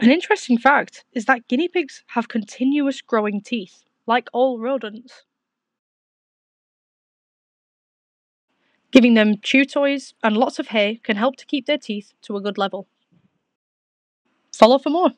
An interesting fact is that guinea pigs have continuous growing teeth, like all rodents, giving them chew toys and lots of hay can help to keep their teeth to a good level. Follow for more!